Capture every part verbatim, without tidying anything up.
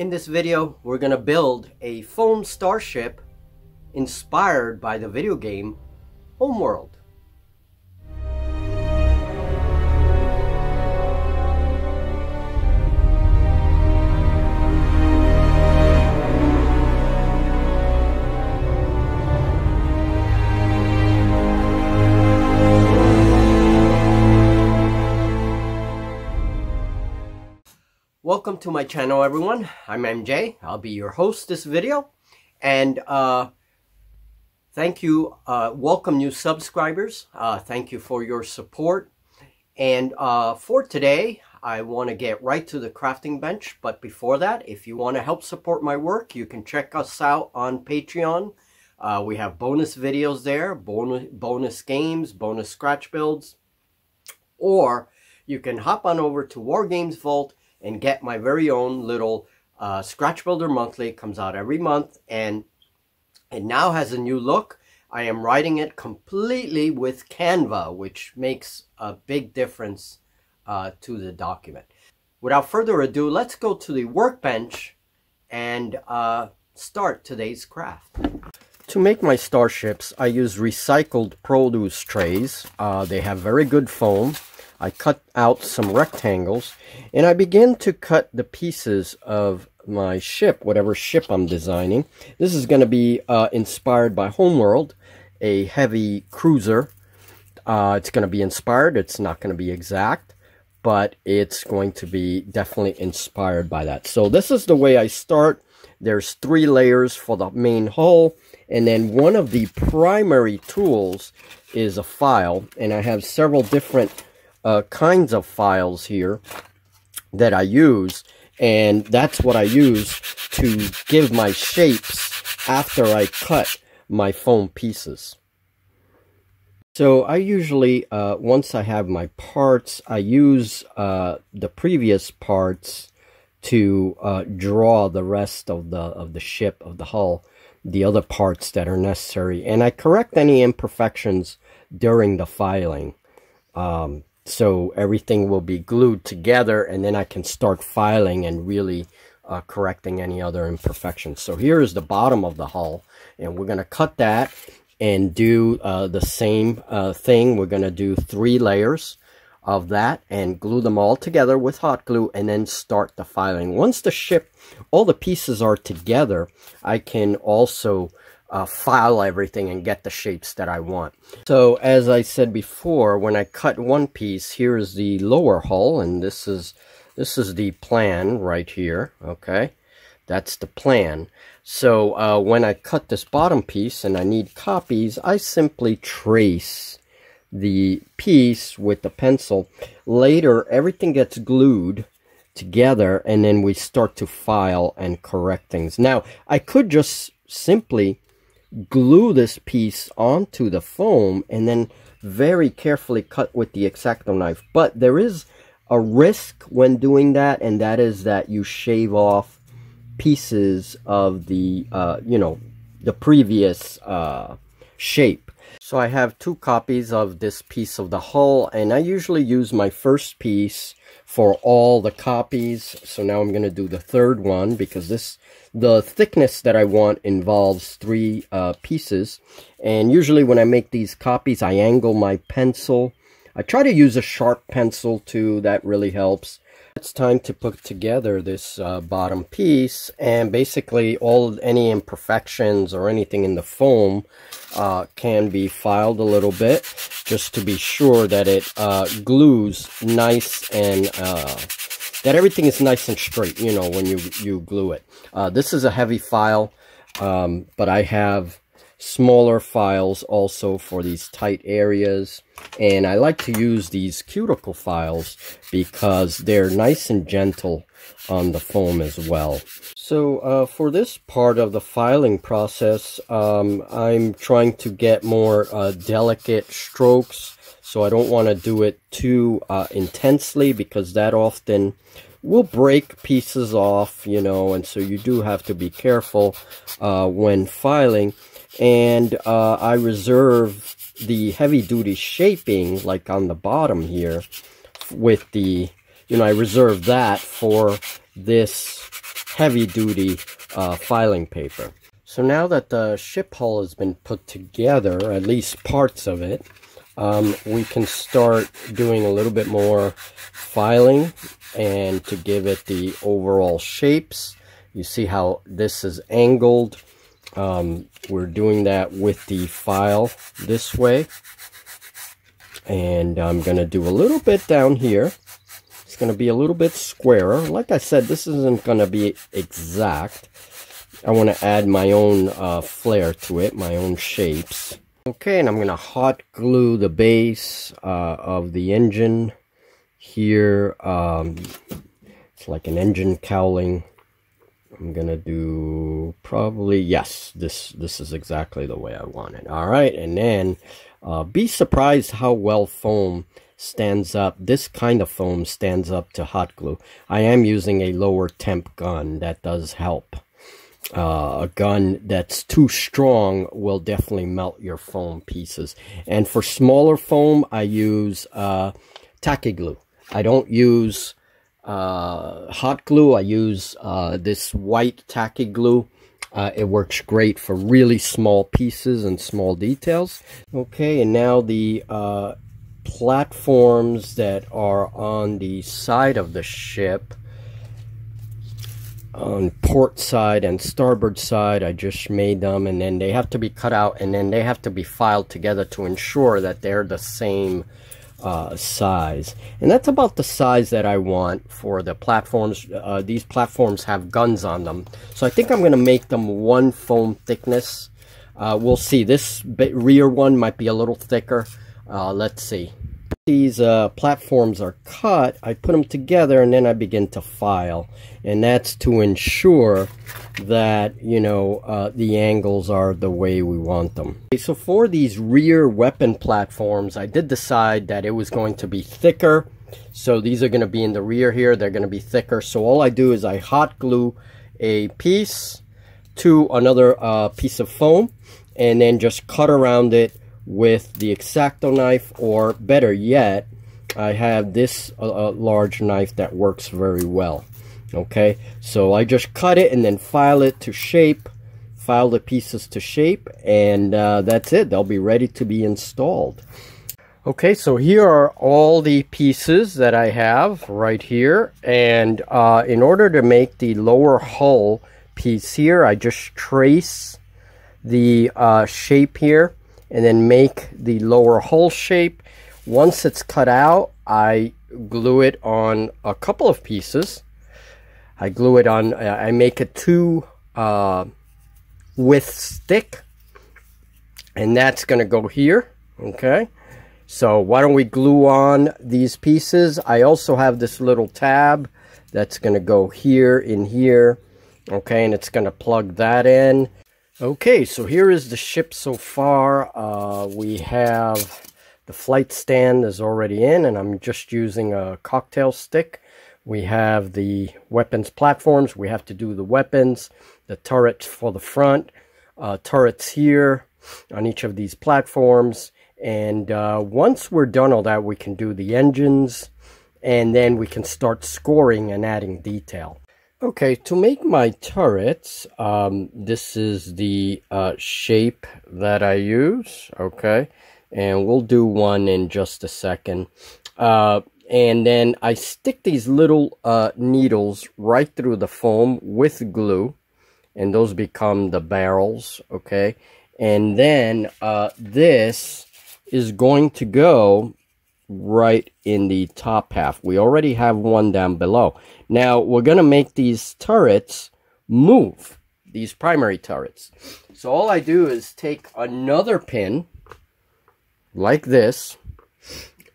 In this video, we're gonna build a foam starship inspired by the video game Homeworld. Welcome to my channel, everyone. I'm M J. I'll be your host this video, and uh, thank you. Uh, welcome new subscribers. Uh, thank you for your support. And uh, for today, I want to get right to the crafting bench. But before that, if you want to help support my work, you can check us out on Patreon. Uh, we have bonus videos there, bonus bonus games, bonus scratch builds, or you can hop on over to WarGamesVault dot com and get my very own little uh, Scratch Builder Monthly. It comes out every month, and it now has a new look. I am writing it completely with Canva, which makes a big difference uh, to the document. Without further ado, let's go to the workbench and uh, start today's craft. To make my starships, I use recycled produce trays. Uh, they have very good foam. I cut out some rectangles, and I begin to cut the pieces of my ship, whatever ship I'm designing. This is going to be uh, inspired by Homeworld, a heavy cruiser. Uh, it's going to be inspired. It's not going to be exact, but it's going to be definitely inspired by that. So this is the way I start. There's three layers for the main hull, and then one of the primary tools is a file, and I have several different Uh, kinds of files here that I use, and that's what I use to give my shapes after I cut my foam pieces. So I usually, uh, once I have my parts, I use uh, the previous parts to uh, draw the rest of the of the ship, of the hull, the other parts that are necessary, and I correct any imperfections during the filing. Um, So everything will be glued together, and then I can start filing and really uh, correcting any other imperfections. So here is the bottom of the hull, and we're going to cut that and do uh, the same uh, thing. We're going to do three layers of that and glue them all together with hot glue, and then start the filing. Once the ship, all the pieces are together, I can also Uh, file everything and get the shapes that I want. So as I said before, when I cut one piece, here is the lower hull, and this is this is the plan right here. Okay, that's the plan. So uh, when I cut this bottom piece and I need copies, I simply trace the piece with the pencil. Later, everything gets glued together, and then we start to file and correct things. Now, I could just simply glue this piece onto the foam and then very carefully cut with the X-Acto knife, but there is a risk when doing that, and that is that you shave off pieces of the uh, you know, the previous uh, shape. So I have two copies of this piece of the hull, and I usually use my first piece for all the copies. So now I'm going to do the third one, because this the thickness that I want involves three uh, pieces. And usually when I make these copies, I angle my pencil. I try to use a sharp pencil too. That really helps. It's time to put together this uh, bottom piece, and basically all any imperfections or anything in the foam uh, can be filed a little bit, just to be sure that it uh, glues nice and uh, that everything is nice and straight, you know, when you, you glue it. Uh, this is a heavy file, um, but I have smaller files also for these tight areas, and I like to use these cuticle files because they're nice and gentle on the foam as well. So uh, for this part of the filing process, um, I'm trying to get more uh, delicate strokes, so I don't want to do it too uh, intensely, because that often will break pieces off, you know, and so you do have to be careful uh, when filing. And uh, I reserve the heavy-duty shaping, like on the bottom here, with the, you know, I reserve that for this heavy-duty uh, filing paper. So now that the ship hull has been put together, at least parts of it, um, we can start doing a little bit more filing and to give it the overall shapes. You see how this is angled. Um, we're doing that with the file this way. And I'm going to do a little bit down here. It's going to be a little bit squarer. Like I said, this isn't going to be exact. I want to add my own uh, flair to it, my own shapes. Okay, and I'm going to hot glue the base uh, of the engine here. Um, it's like an engine cowling. I'm going to do probably, yes, this, this is exactly the way I want it. All right, and then uh, be surprised how well foam stands up. This kind of foam stands up to hot glue. I am using a lower temp gun. That does help. Uh, a gun that's too strong will definitely melt your foam pieces. And for smaller foam, I use uh, tacky glue. I don't use uh, hot glue. I use uh, this white tacky glue. Uh, it works great for really small pieces and small details. Okay, and now the uh, platforms that are on the side of the ship, on port side and starboard side, I just made them, and then they have to be cut out, and then they have to be filed together to ensure that they're the same uh, size. And that's about the size that I want for the platforms. Uh, these platforms have guns on them, so I think I'm going to make them one foam thickness. Uh, we'll see. This rear one might be a little thicker. Uh, let's see. These uh, platforms are cut, I put them together, and then I begin to file, and that's to ensure that, you know, uh, the angles are the way we want them. Okay, so for these rear weapon platforms, I did decide that it was going to be thicker, so these are going to be in the rear here. They're going to be thicker, so all I do is I hot glue a piece to another uh, piece of foam, and then just cut around it with the X-Acto knife, or better yet, I have this uh, large knife that works very well. Okay, so I just cut it and then file it to shape, file the pieces to shape, and uh, that's it. They'll be ready to be installed. Okay, so here are all the pieces that I have right here, and uh, in order to make the lower hull piece here, I just trace the uh, shape here, and then make the lower hull shape. Once it's cut out, I glue it on a couple of pieces. I glue it on, I make a two uh, width stick, and that's gonna go here, okay? So why don't we glue on these pieces? I also have this little tab that's gonna go here, in here, okay, and it's gonna plug that in. Okay, so here is the ship so far. Uh, we have the flight stand is already in, and I'm just using a cocktail stick. We have the weapons platforms. We have to do the weapons, the turrets for the front, uh, turrets here on each of these platforms. And uh, once we're done all that, we can do the engines, and then we can start scoring and adding detail. Okay, to make my turrets, um, this is the uh, shape that I use, okay? And we'll do one in just a second. Uh, and then I stick these little uh, needles right through the foam with glue, and those become the barrels, okay? And then uh, this is going to go right in the top half. We already have one down below. Now we're gonna make these turrets move, these primary turrets. So all I do is take another pin like this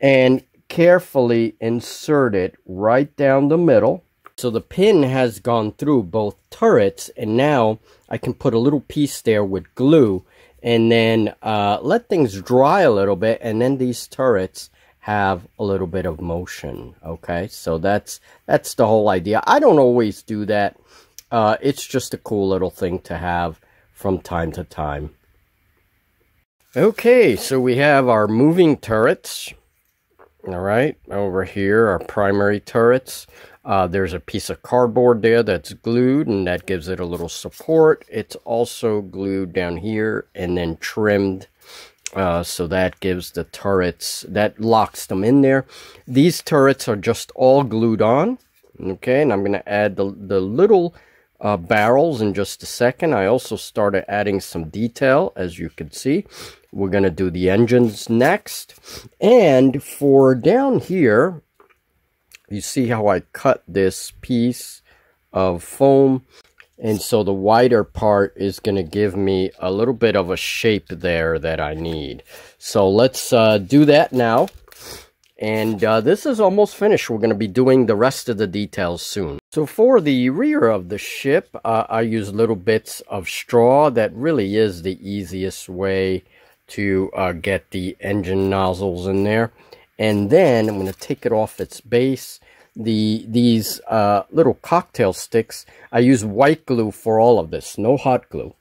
and carefully insert it right down the middle. So the pin has gone through both turrets, and now I can put a little piece there with glue, and then uh, let things dry a little bit, and then these turrets have a little bit of motion. Okay, so that's that's the whole idea. I don't always do that. Uh, it's just a cool little thing to have from time to time. Okay, so we have our moving turrets, All right, over here are primary turrets. Uh, there's a piece of cardboard there that's glued, and that gives it a little support. It's also glued down here and then trimmed. Uh, so that gives the turrets, that locks them in there. These turrets are just all glued on. Okay, and I'm going to add the, the little uh, barrels in just a second. I also started adding some detail, as you can see. We're going to do the engines next. And for down here, you see how I cut this piece of foam. And so the wider part is going to give me a little bit of a shape there that I need. So let's uh, do that now. And uh, this is almost finished. We're going to be doing the rest of the details soon. So for the rear of the ship, uh, I use little bits of straw. That really is the easiest way to uh, get the engine nozzles in there. And then I'm going to take it off its base. The These uh, little cocktail sticks, I use white glue for all of this, no hot glue.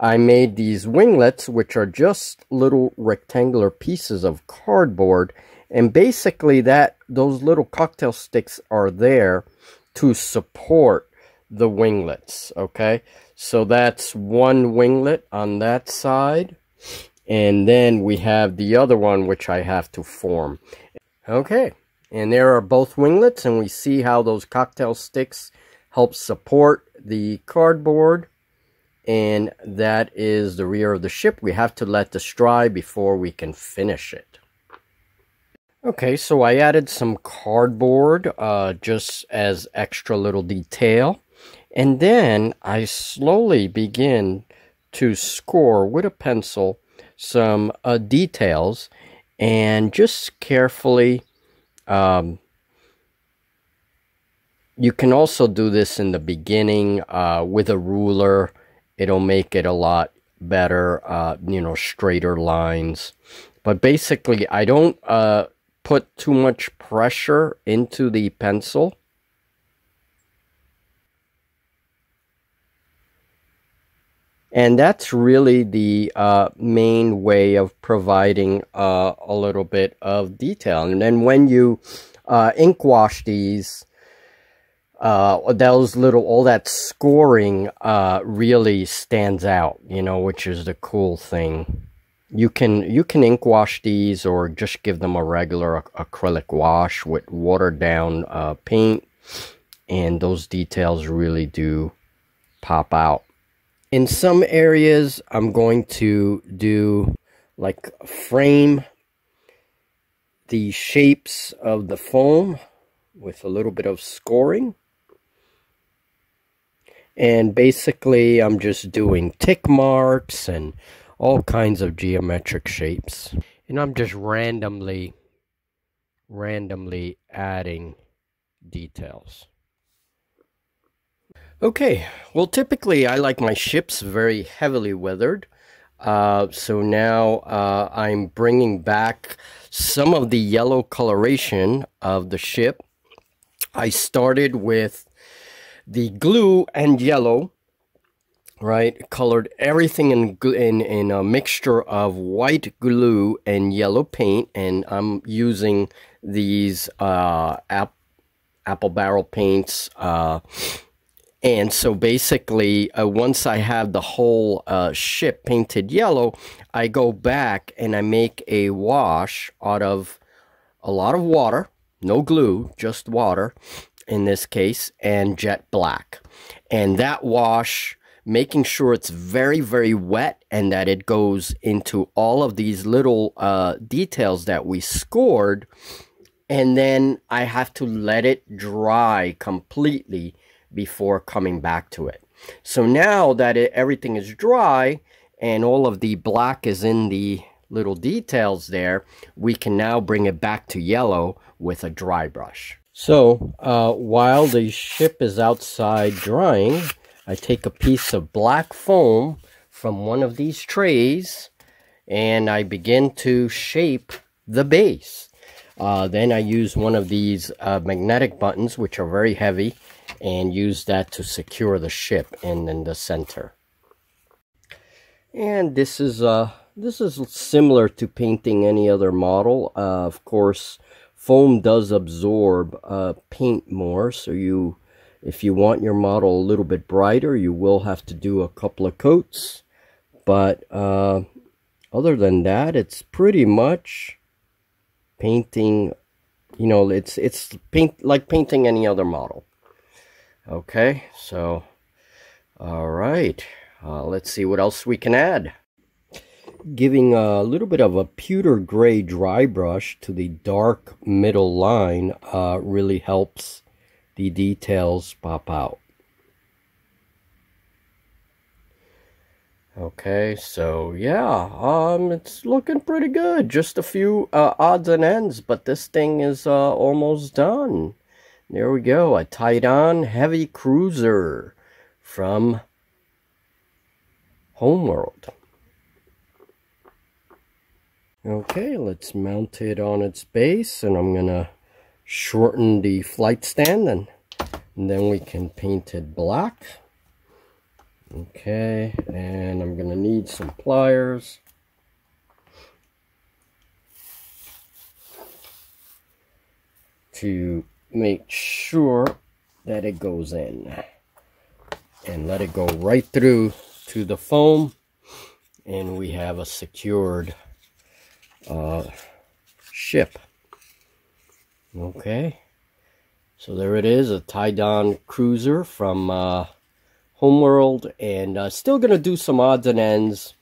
I made these winglets, which are just little rectangular pieces of cardboard. And basically that those little cocktail sticks are there to support the winglets, okay? So that's one winglet on that side. And then we have the other one, which I have to form. Okay, and there are both winglets, and we see how those cocktail sticks help support the cardboard. And that is the rear of the ship. We have to let this dry before we can finish it. Okay, so I added some cardboard uh, just as extra little detail. And then I slowly begin to score with a pencil some uh, details, and just carefully. Um, you can also do this in the beginning uh, with a ruler. It'll make it a lot better, uh, you know, straighter lines. But basically, I don't... Uh, put too much pressure into the pencil. And that's really the uh, main way of providing uh, a little bit of detail. And then when you uh, ink wash these, uh, those little, all that scoring uh, really stands out, you know, which is the cool thing. You can you can ink wash these, or just give them a regular acrylic wash with watered down uh, paint, and those details really do pop out. In some areas, I'm going to do like frame the shapes of the foam with a little bit of scoring, and basically, I'm just doing tick marks and all kinds of geometric shapes. And I'm just randomly, randomly adding details. Okay, well typically I like my ships very heavily weathered. Uh, so now uh, I'm bringing back some of the yellow coloration of the ship. I started with the glue and yellow. Right, colored everything in, in in a mixture of white glue and yellow paint, and I'm using these uh, ap apple barrel paints. Uh, and so basically, uh, once I have the whole uh, ship painted yellow, I go back and I make a wash out of a lot of water, no glue, just water in this case, and jet black. And that wash, making sure it's very, very wet and that it goes into all of these little uh, details that we scored. And then I have to let it dry completely before coming back to it. So now that it, everything is dry and all of the black is in the little details there, we can now bring it back to yellow with a dry brush. So uh, while the ship is outside drying, I take a piece of black foam from one of these trays and I begin to shape the base. Uh, then I use one of these uh, magnetic buttons, which are very heavy, and use that to secure the ship in, in the center. And this is, uh, this is similar to painting any other model. Uh, of course, Foam does absorb uh, paint more, so you, if you want your model a little bit brighter, you will have to do a couple of coats. But uh, other than that, it's pretty much painting, you know, it's it's paint like painting any other model. Okay, so, all right, uh, let's see what else we can add. Giving a little bit of a pewter gray dry brush to the dark middle line uh, really helps the details pop out. Okay, so yeah, um, it's looking pretty good. Just a few uh, odds and ends, but this thing is uh, almost done. There we go, a Taidan Heavy Cruiser from Homeworld. Okay, let's mount it on its base, and I'm gonna shorten the flight stand, and, and then we can paint it black. Okay, and I'm gonna need some pliers. To make sure that it goes in. And let it go right through to the foam. And we have a secured uh, ship. Okay. So there it is, a Taidan cruiser from uh, Homeworld. And uh, still going to do some odds and ends.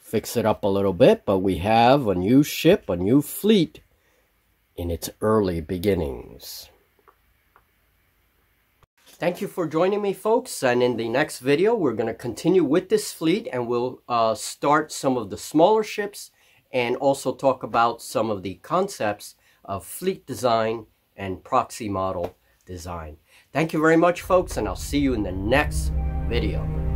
Fix it up a little bit. But we have a new ship, a new fleet in its early beginnings. Thank you for joining me, folks, and in the next video we're going to continue with this fleet, and we'll uh, start some of the smaller ships and also talk about some of the concepts of fleet design and proxy model design. Thank you very much, folks, and I'll see you in the next video.